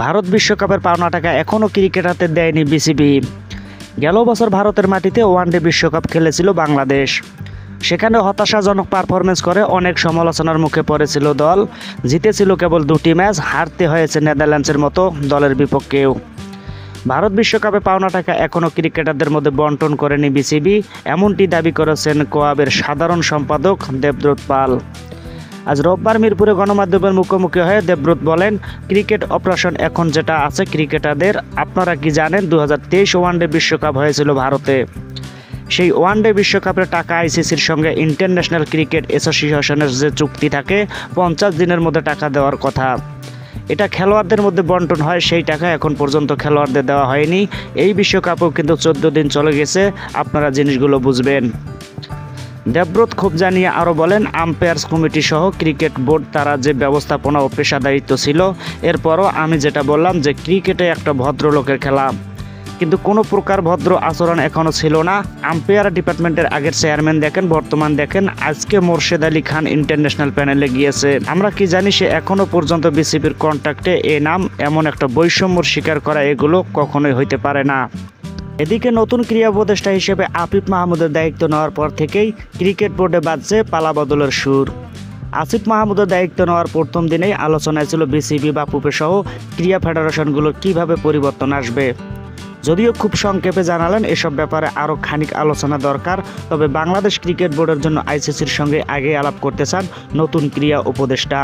ভারত বিশ্বকাপের পাওনা টাকা এখনও ক্রিকেটারদের দেয়নি বিসিবি। গেল বছর ভারতের মাটিতে ওয়ানডে বিশ্বকাপ খেলেছিল বাংলাদেশ। সেখানে হতাশাজনক পারফরমেন্স করে অনেক সমালোচনার মুখে পড়েছিল দল। জিতেছিল কেবল 2টি ম্যাচ, হারতে হয়েছে নেদারল্যান্ডসের মতো দলের বিপক্ষেও। ভারত বিশ্বকাপে পাওনা টাকা এখনও ক্রিকেটারদের মধ্যে বন্টন করেনি বিসিবি, এমনটি দাবি করেছেন কোয়াবের সাধারণ সম্পাদক দেবব্রত পাল। আজ রোববার মিরপুরে গণমাধ্যমের মুখোমুখি হয়ে দেবব্রত বলেন, ক্রিকেট অপারেশন এখন যেটা আছে ক্রিকেটারদের। আপনারা কি জানেন 2023 ওয়ানডে বিশ্বকাপ হয়েছিল ভারতে? সেই ওয়ানডে বিশ্বকাপের টাকা আইসিসির সঙ্গে ইন্টারন্যাশনাল ক্রিকেট অ্যাসোসিয়েশনের যে চুক্তি থাকে, 50 দিনের মধ্যে টাকা দেওয়ার কথা। এটা খেলোয়াড়দের মধ্যে বন্টন হয়, সেই টাকা এখন পর্যন্ত খেলোয়াড়দের দেওয়া হয়নি। এই বিশ্বকাপও কিন্তু 14 দিন চলে গেছে, আপনারা জিনিসগুলো বুঝবেন। দেবব্রত ক্ষোভ জানিয়ে আরও বলেন, আম্পায়ার্স কমিটি সহ ক্রিকেট বোর্ড তারা যে ব্যবস্থাপনা ও পেশাদারিত্ব ছিল, এরপরও আমি যেটা বললাম যে ক্রিকেটে একটা ভদ্রলোকের খেলা, কিন্তু কোনো প্রকার ভদ্র আচরণ এখনও ছিল না। আম্পায়ার ডিপার্টমেন্টের আগের চেয়ারম্যান দেখেন, বর্তমান দেখেন, আজকে মোরশেদ আলী খান ইন্টারন্যাশনাল প্যানেলে গিয়েছে। আমরা কি জানি সে এখনও পর্যন্ত বিসিবির কন্ট্যাক্টে এ নাম। এমন একটা বৈষম্যর শিকার করা এগুলো কখনোই হইতে পারে না। এদিকে নতুন ক্রীড়া উপদেষ্টা হিসেবে আসিফ মাহমুদের দায়িত্ব নেওয়ার পর থেকেই ক্রিকেট বোর্ডে বাজছে পালাবদলের সুর। আসিফ মাহমুদের দায়িত্ব নেওয়ার প্রথম দিনেই আলোচনায় ছিল বিসিবি বা পুপে সহ ক্রীড়া ফেডারেশনগুলোর কীভাবে পরিবর্তন আসবে। যদিও খুব সংক্ষেপে জানালেন এসব ব্যাপারে আরও খানিক আলোচনা দরকার। তবে বাংলাদেশ ক্রিকেট বোর্ডের জন্য আইসিসির সঙ্গে আগে আলাপ করতে চান নতুন ক্রীড়া উপদেষ্টা।